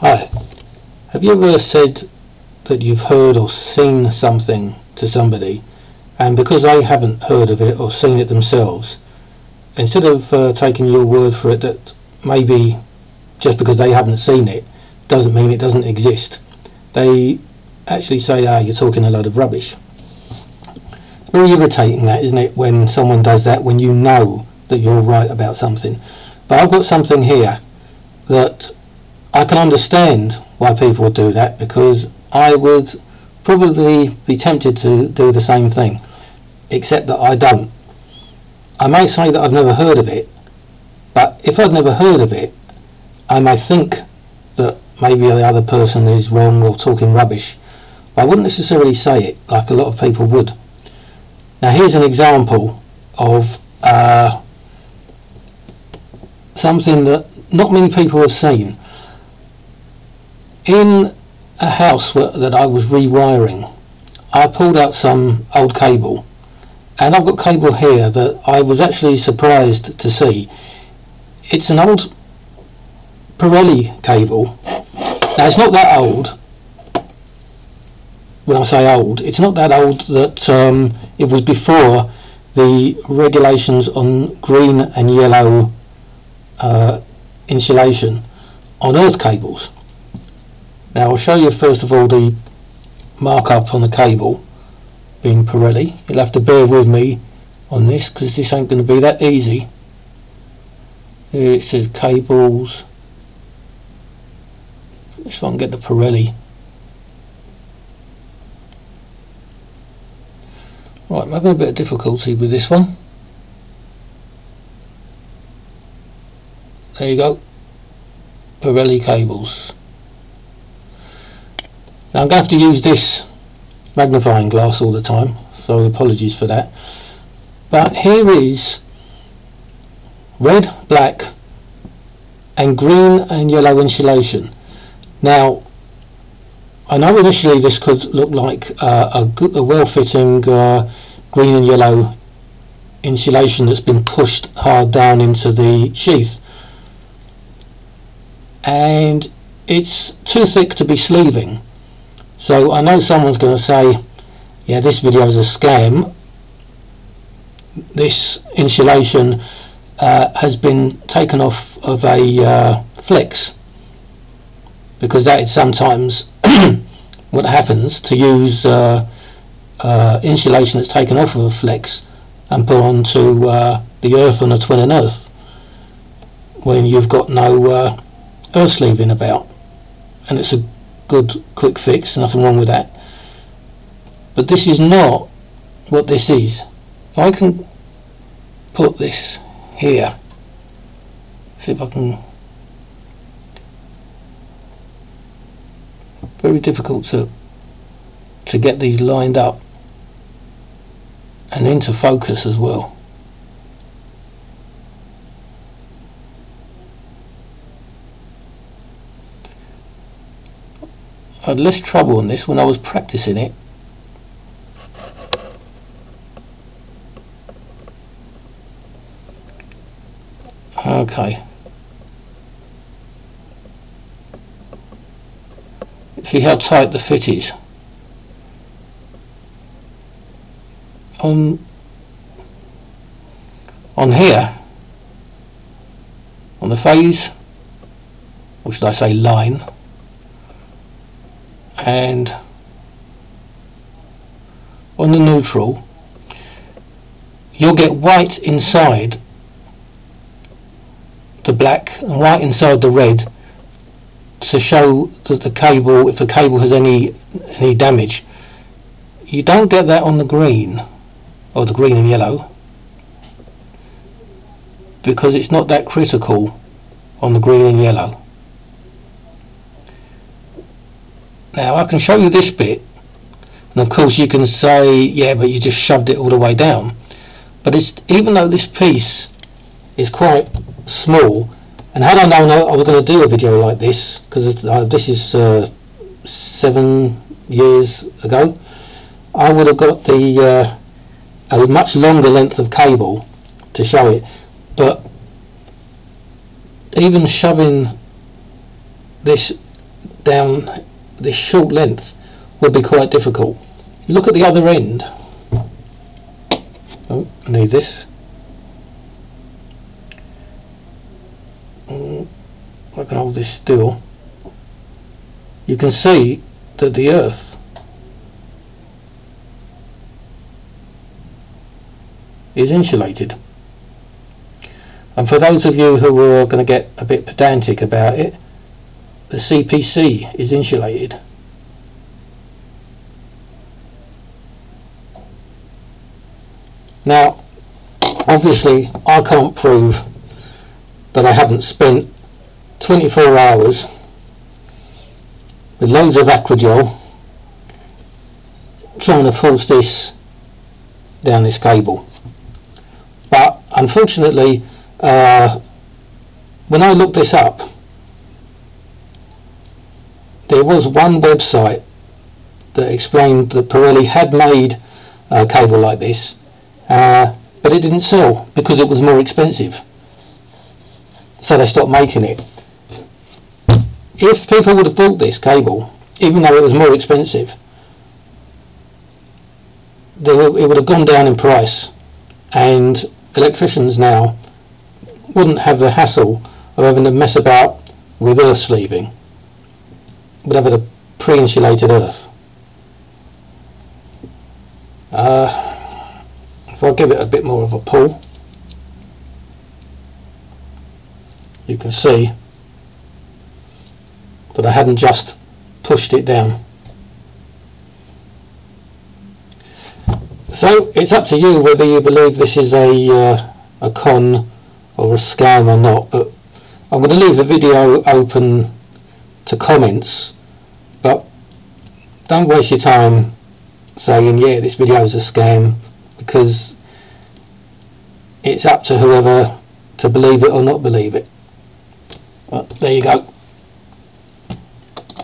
Hi, have you ever said that you've heard or seen something to somebody, and because they haven't heard of it or seen it themselves, instead of taking your word for it that maybe just because they haven't seen it doesn't mean it doesn't exist, they actually say, ah, you're talking a load of rubbish. It's very irritating that, isn't it, when someone does that when you know that you're right about something. But I've got something here that I can understand why people would do that, because I would probably be tempted to do the same thing, except that I don't. I may say that I've never heard of it, but if I'd never heard of it, I may think that maybe the other person is wrong or talking rubbish. But I wouldn't necessarily say it like a lot of people would. Now here's an example of something that not many people have seen. In a house that I was rewiring, I pulled out some old cable, and I've got cable here that I was actually surprised to see. It's an old Pirelli cable. Now it's not that old. When I say old, it's not that old that it was before the regulations on green and yellow insulation on earth cables. Now I'll show you first of all the markup on the cable being Pirelli. You'll have to bear with me on this because this ain't going to be that easy. Here it says cables. Let's try and get the Pirelli. Right, I'm having a bit of difficulty with this one. There you go. Pirelli cables. Now I'm going to have to use this magnifying glass all the time, so apologies for that. But here is red, black and green and yellow insulation. Now I know initially this could look like a well-fitting green and yellow insulation that's been pushed hard down into the sheath, and it's too thick to be sleeving. So I know someone's going to say, yeah, this video is a scam, this insulation has been taken off of a flex, because that is sometimes what happens, to use insulation that's taken off of a flex and put onto the earth on a twin and earth when you've got no earth sleeving about, and it's a good quick fix, nothing wrong with that. But this is not what this is. If I can put this here, see if I can, very difficult to get these lined up and into focus as well. I had less trouble on this when I was practicing it. Okay. See how tight the fit is. On here, on the phase, or should I say line, and on the neutral, you'll get white inside the black and white inside the red to show that the cable, if the cable has any damage. You don't get that on the green, or the green and yellow, because it's not that critical on the green and yellow. Now I can show you this bit, and of course you can say, yeah, but you just shoved it all the way down. But it's, even though this piece is quite small, and had I known I was going to do a video like this, because this is 7 years ago, I would have got the a much longer length of cable to show it. But even shoving this down this short length would be quite difficult. You look at the other end. Oh, I need this. I can hold this still. You can see that the earth is insulated, and for those of you who are going to get a bit pedantic about it, the CPC is insulated. Now obviously I can't prove that I haven't spent 24 hours with loads of Aquagel trying to force this down this cable. But unfortunately, when I looked this up, there was one website that explained that Pirelli had made a cable like this, but it didn't sell because it was more expensive, so they stopped making it. If people would have bought this cable, even though it was more expensive, it would have gone down in price, and electricians now wouldn't have the hassle of having to mess about with earth sleeving, but having a pre-insulated earth. If I give it a bit more of a pull, you can see that I hadn't just pushed it down. So it's up to you whether you believe this is a con or a scam or not, but I'm going to leave the video open to comments, but don't waste your time saying yeah, this video is a scam, because it's up to whoever to believe it or not believe it. Well, there you go.